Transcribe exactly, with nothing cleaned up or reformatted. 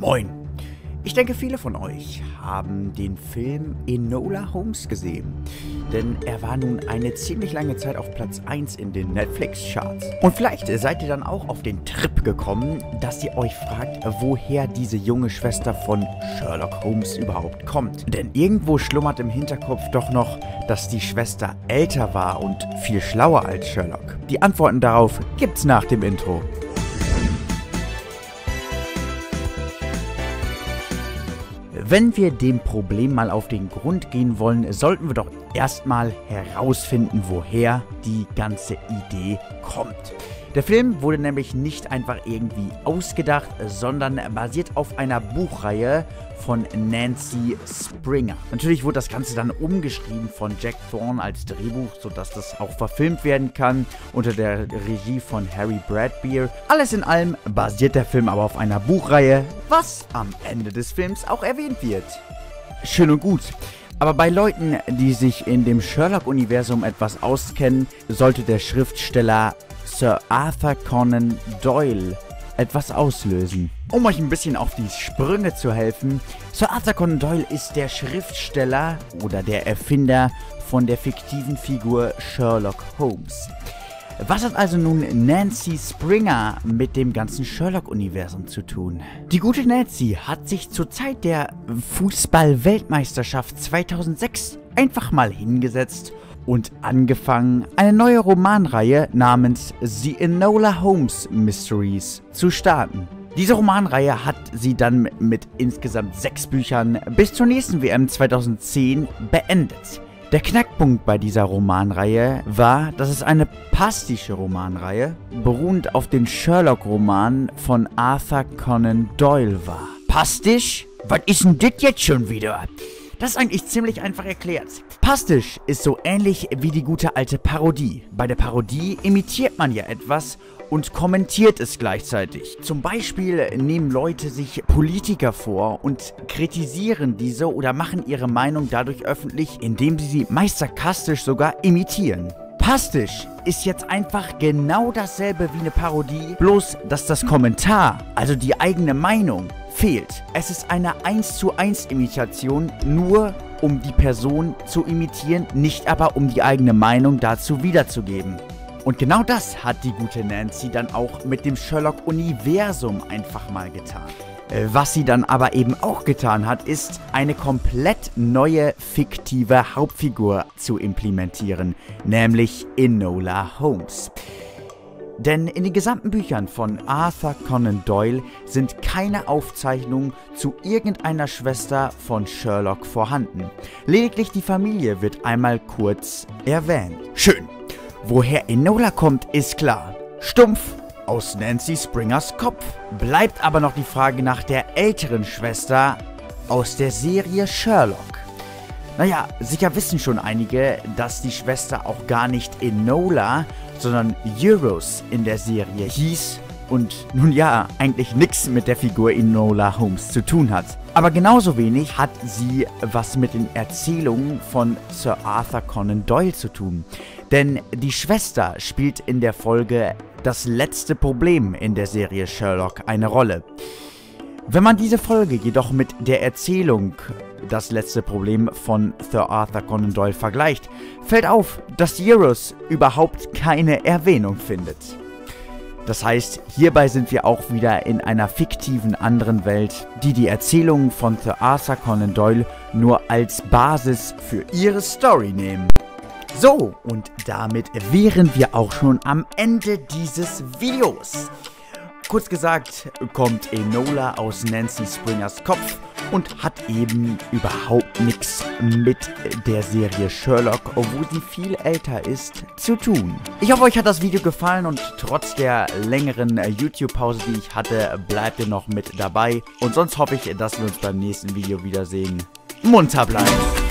Moin! Ich denke, viele von euch haben den Film Enola Holmes gesehen, denn er war nun eine ziemlich lange Zeit auf Platz eins in den Netflix-Charts. Und vielleicht seid ihr dann auch auf den Trip gekommen, dass ihr euch fragt, woher diese junge Schwester von Sherlock Holmes überhaupt kommt. Denn irgendwo schlummert im Hinterkopf doch noch, dass die Schwester älter war und viel schlauer als Sherlock. Die Antworten darauf gibt's nach dem Intro. Wenn wir dem Problem mal auf den Grund gehen wollen, sollten wir doch erstmal herausfinden, woher die ganze Idee kommt. Der Film wurde nämlich nicht einfach irgendwie ausgedacht, sondern basiert auf einer Buchreihe von Nancy Springer. Natürlich wurde das Ganze dann umgeschrieben von Jack Thorne als Drehbuch, sodass das auch verfilmt werden kann, unter der Regie von Harry Bradbeer. Alles in allem basiert der Film aber auf einer Buchreihe, was am Ende des Films auch erwähnt wird. Schön und gut. Aber bei Leuten, die sich in dem Sherlock-Universum etwas auskennen, sollte der Schriftsteller Sir Arthur Conan Doyle etwas auslösen. Um euch ein bisschen auf die Sprünge zu helfen, Sir Arthur Conan Doyle ist der Schriftsteller oder der Erfinder von der fiktiven Figur Sherlock Holmes. Was hat also nun Nancy Springer mit dem ganzen Sherlock-Universum zu tun? Die gute Nancy hat sich zur Zeit der Fußball-Weltmeisterschaft zweitausendsechs einfach mal hingesetzt und angefangen, eine neue Romanreihe namens The Enola Holmes Mysteries zu starten. Diese Romanreihe hat sie dann mit insgesamt sechs Büchern bis zur nächsten W M zweitausendzehn beendet. Der Knackpunkt bei dieser Romanreihe war, dass es eine pastische Romanreihe beruhend auf den Sherlock-Roman von Arthur Conan Doyle war. Pastisch? Was ist denn das jetzt schon wieder? Das ist eigentlich ziemlich einfach erklärt. Pastisch ist so ähnlich wie die gute alte Parodie. Bei der Parodie imitiert man ja etwas und kommentiert es gleichzeitig. Zum Beispiel nehmen Leute sich Politiker vor und kritisieren diese oder machen ihre Meinung dadurch öffentlich, indem sie sie meist sarkastisch sogar imitieren. Pastisch ist jetzt einfach genau dasselbe wie eine Parodie, bloß dass das Kommentar, also die eigene Meinung, fehlt. Es ist eine eins zu eins Imitation, nur um die Person zu imitieren, nicht aber um die eigene Meinung dazu wiederzugeben. Und genau das hat die gute Nancy dann auch mit dem Sherlock-Universum einfach mal getan. Was sie dann aber eben auch getan hat, ist, eine komplett neue fiktive Hauptfigur zu implementieren, nämlich Enola Holmes. Denn in den gesamten Büchern von Arthur Conan Doyle sind keine Aufzeichnungen zu irgendeiner Schwester von Sherlock vorhanden. Lediglich die Familie wird einmal kurz erwähnt. Schön. Woher Enola kommt, ist klar. Stumpf aus Nancy Springers Kopf. Bleibt aber noch die Frage nach der älteren Schwester aus der Serie Sherlock. Naja, sicher wissen schon einige, dass die Schwester auch gar nicht Enola, sondern Euros in der Serie hieß und nun ja, eigentlich nichts mit der Figur Enola Holmes zu tun hat. Aber genauso wenig hat sie was mit den Erzählungen von Sir Arthur Conan Doyle zu tun. Denn die Schwester spielt in der Folge Das letzte Problem in der Serie Sherlock eine Rolle. Wenn man diese Folge jedoch mit der Erzählung Das letzte Problem von Sir Arthur Conan Doyle vergleicht, fällt auf, dass Euros überhaupt keine Erwähnung findet. Das heißt, hierbei sind wir auch wieder in einer fiktiven anderen Welt, die die Erzählungen von Sir Arthur Conan Doyle nur als Basis für ihre Story nehmen. So, und damit wären wir auch schon am Ende dieses Videos. Kurz gesagt, kommt Enola aus Nancy Springers Kopf und hat eben überhaupt nichts mit der Serie Sherlock, obwohl sie viel älter ist, zu tun. Ich hoffe, euch hat das Video gefallen und trotz der längeren YouTube-Pause, die ich hatte, bleibt ihr noch mit dabei. Und sonst hoffe ich, dass wir uns beim nächsten Video wiedersehen. Munter bleiben!